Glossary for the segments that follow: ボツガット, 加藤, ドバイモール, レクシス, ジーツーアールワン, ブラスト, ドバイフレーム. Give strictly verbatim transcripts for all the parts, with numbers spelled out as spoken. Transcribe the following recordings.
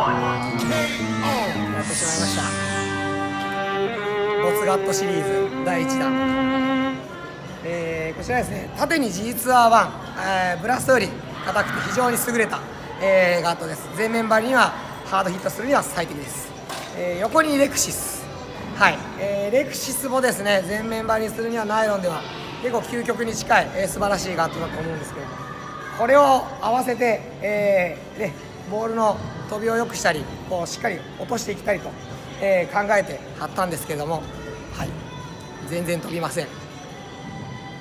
やってしまいました。ボツガットシリーズだいいちだん、えー、こちらですね、縦に ジーツーアールワン、えー、ブラストより硬くて非常に優れた、えー、ガットです。前面張りにはハードヒットするには最適です。えー、横にレクシス、はい、えー、レクシスもですね、前面張りにするにはナイロンでは結構究極に近い、えー、素晴らしいガットだと思うんですけど、これを合わせて、えーね、ボールの飛びを良くしたり、こうしっかり落としていきたいと、えー、考えて貼ったんですけども、はい、全然飛びません。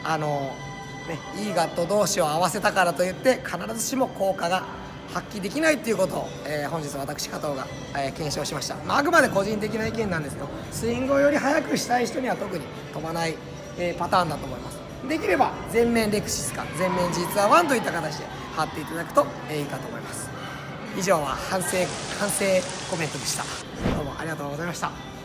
あのーね、いいガット同士を合わせたからといって必ずしも効果が発揮できないということを、えー、本日私加藤が、えー、検証しました。まあ、あくまで個人的な意見なんですけど、スイングをより速くしたい人には特に飛ばない、えー、パターンだと思います。できれば前面レクシスか前面 ジーツーアールワン といった形で貼っていただくと、えー、いいかと思います。以上は反省、反省コメントでした。どうもありがとうございました。